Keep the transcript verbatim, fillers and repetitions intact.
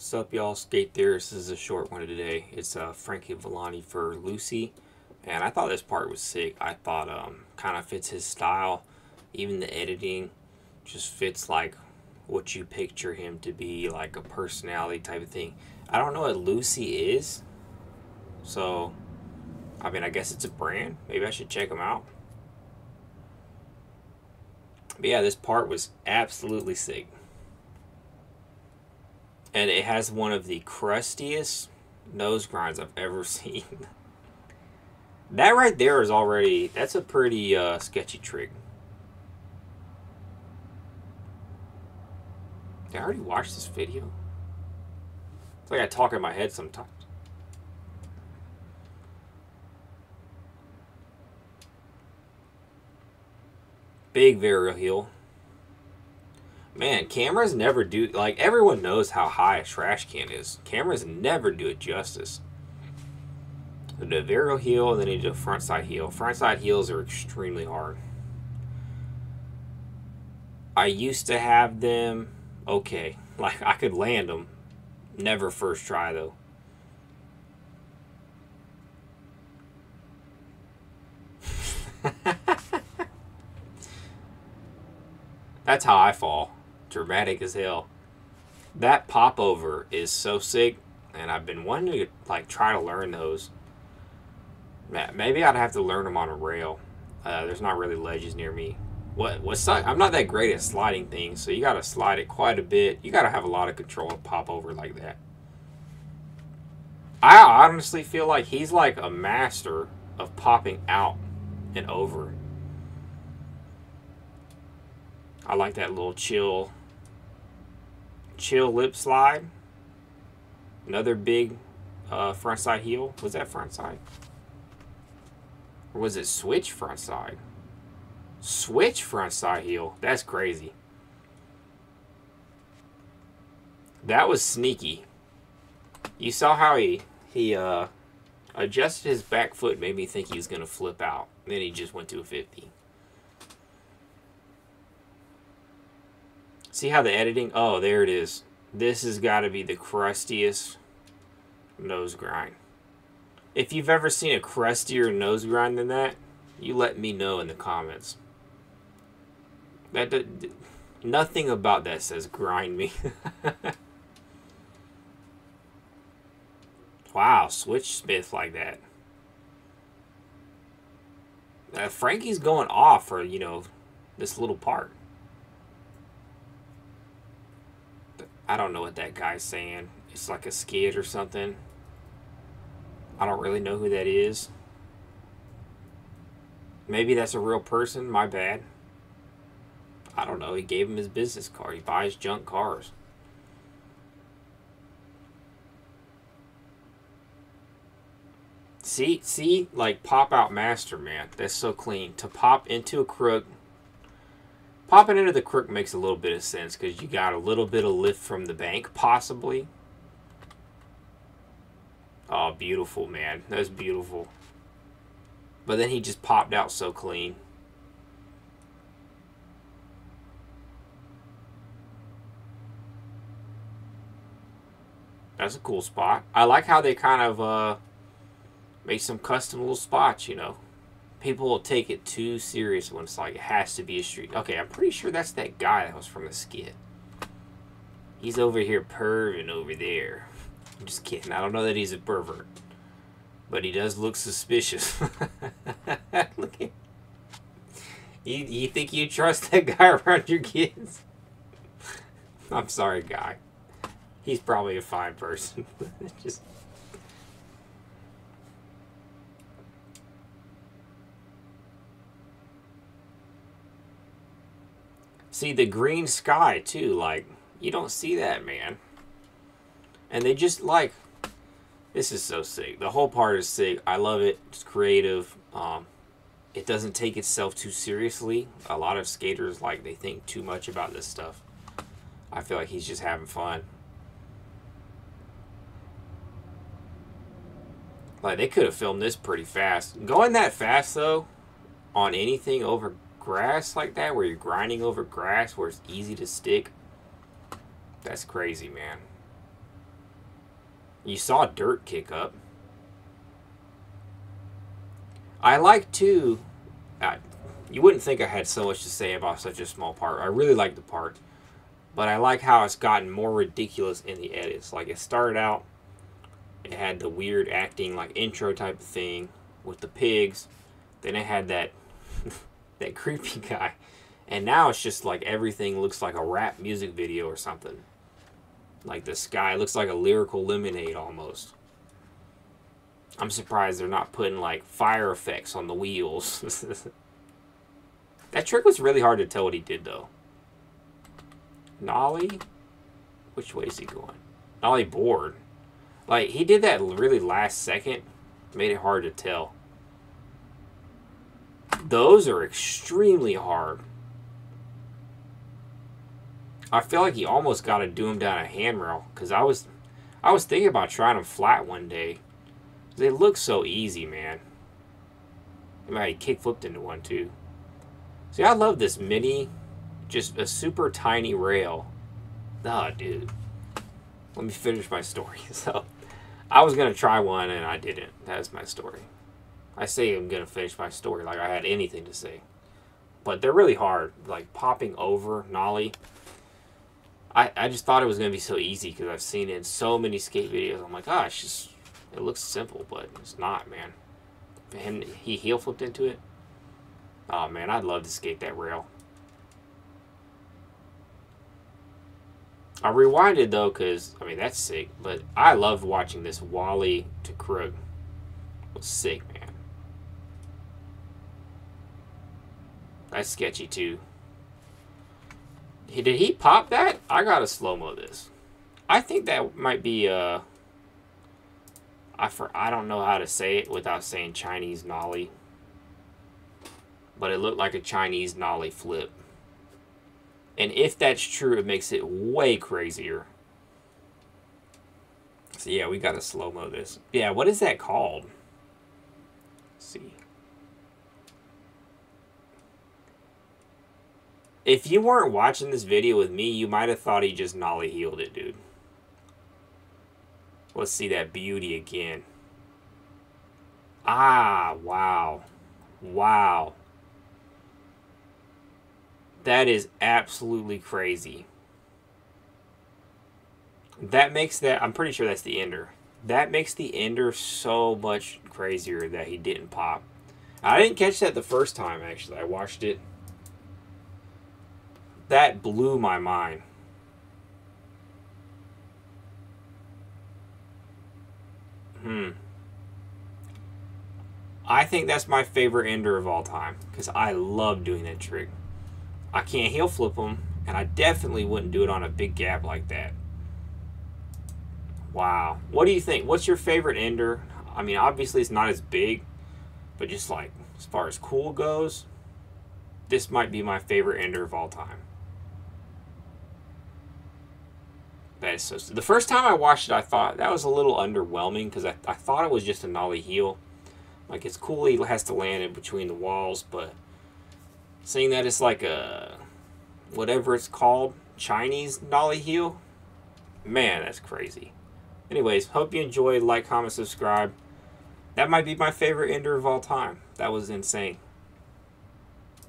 Sup y'all, Skate Theorist. This is a short one today. It's uh, Franky Villani for Loosey, and I thought this part was sick. I thought um, kind of fits his style. Even the editing just fits like what you picture him to be, like a personality type of thing. I don't know what Loosey is, so I mean I guess it's a brand. Maybe I should check him out. But yeah, this part was absolutely sick. And it has one of the crustiest nose grinds I've ever seen. That right there is already, that's a pretty uh, sketchy trick. Did I already watch this video? It's like I talk in my head sometimes. Big varial heel. Man, cameras never do, like, everyone knows how high a trash can is. Cameras never do it justice. They do a varial heel, and then they do a front side heel. Front side heels are extremely hard. I used to have them okay. Like, I could land them. Never first try, though. That's how I fall. Dramatic as hell. That pop over is so sick, and I've been wanting to like try to learn those. Maybe I'd have to learn them on a rail. Uh, there's not really ledges near me. What what's not, I'm not that great at sliding things, so you gotta slide it quite a bit. You gotta have a lot of control to pop over like that. I honestly feel like he's like a master of popping out and over. I like that little chill, chill lip slide. Another big uh, front side heel. Was that front side? Or was it switch front side? Switch front side heel. That's crazy. That was sneaky. You saw how he, he uh, adjusted his back foot, made me think he was going to flip out. Then he just went to a fifty. See how the editing? Oh, there it is. This has got to be the crustiest nose grind. If you've ever seen a crustier nose grind than that, you let me know in the comments. That, that nothing about that says grind me. Wow, switch Smith like that. Uh, Franky's going off for, you know, this little part. I don't know what that guy's saying. It's like a skit or something. I don't really know who that is. Maybe that's a real person. My bad. I don't know. He gave him his business card. He buys junk cars. See? See? Like, pop out master, man. That's so clean. To pop into a crook... Popping into the crook makes a little bit of sense because you got a little bit of lift from the bank, possibly. Oh, beautiful, man. That's beautiful. But then he just popped out so clean. That's a cool spot. I like how they kind of uh, make some custom little spots, you know. People will take it too serious when it's like, it has to be a street. Okay, I'm pretty sure that's that guy that was from the skit. He's over here perving over there. I'm just kidding. I don't know that he's a pervert. But he does look suspicious. Look at him. You, you think you trust that guy around your kids? I'm sorry, guy. He's probably a fine person. Just... See, the green sky, too, like, you don't see that, man. And they just, like, this is so sick. The whole part is sick. I love it. It's creative. Um, it doesn't take itself too seriously. A lot of skaters, like, they think too much about this stuff. I feel like he's just having fun. Like, they could have filmed this pretty fast. Going that fast, though, on anything over... grass like that, where you're grinding over grass where it's easy to stick, that's crazy, man. You saw dirt kick up. I like to... I, you wouldn't think I had so much to say about such a small part. I really like the part. But I like how it's gotten more ridiculous in the edits. Like, it started out, it had the weird acting, like, intro type of thing with the pigs. Then it had that, that creepy guy. And now it's just like everything looks like a rap music video or something. Like the sky looks like a lyrical lemonade almost. I'm surprised they're not putting like fire effects on the wheels. That trick was really hard to tell what he did though. Nollie? Which way is he going? Nollie board. Like he did that really last second. Made it hard to tell. Those are extremely hard. I feel like he almost got to do him down a handrail, because I was, I was thinking about trying him flat one day. They look so easy, man. I mean, he kick-flipped into one, too. See, I love this mini, just a super tiny rail. Oh, dude. Let me finish my story. So, I was going to try one, and I didn't. That's my story. I say I'm going to finish my story like I had anything to say. But they're really hard, like popping over Nollie. I, I just thought it was going to be so easy because I've seen it in so many skate videos. I'm like, ah, it's just, it looks simple, but it's not, man. And he heel flipped into it. Oh, man, I'd love to skate that rail. I rewinded, though, because, I mean, that's sick. But I loved watching this Wally to Krug. It was sick, man. That's sketchy, too. Did he pop that? I gotta slow-mo this. I think that might be, uh... I, for, I don't know how to say it without saying Chinese nollie. But it looked like a Chinese nollie flip. And if that's true, it makes it way crazier. So yeah, we gotta slow-mo this. Yeah, what is that called? Let's see. If you weren't watching this video with me, you might have thought he just nollie heeled it, dude. Let's see that beauty again. Ah, wow. Wow. That is absolutely crazy. That makes that, I'm pretty sure that's the ender. That makes the ender so much crazier that he didn't pop. I didn't catch that the first time, actually. I watched it. That blew my mind. Hmm. I think that's my favorite ender of all time because I love doing that trick. I can't heel flip them, and I definitely wouldn't do it on a big gap like that. Wow. What do you think? What's your favorite ender? I mean, obviously it's not as big, but just like as far as cool goes, this might be my favorite ender of all time. That is so... The first time I watched it, I thought that was a little underwhelming because I, I thought it was just a nollie heel. Like, it's cool he has to land in between the walls, but seeing that it's like a... whatever it's called, Chinese nollie heel? Man, that's crazy. Anyways, hope you enjoyed. Like, comment, subscribe. That might be my favorite ender of all time. That was insane.